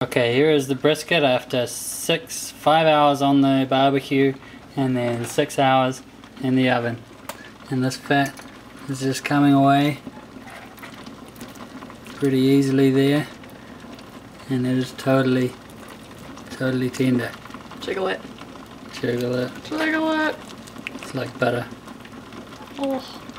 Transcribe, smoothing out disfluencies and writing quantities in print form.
Okay, here is the brisket after 5 hours on the barbecue and then 6 hours in the oven. And this fat is just coming away pretty easily there. And it is totally tender. Jiggle it. Jiggle it. Jiggle it. It's like butter. Oh.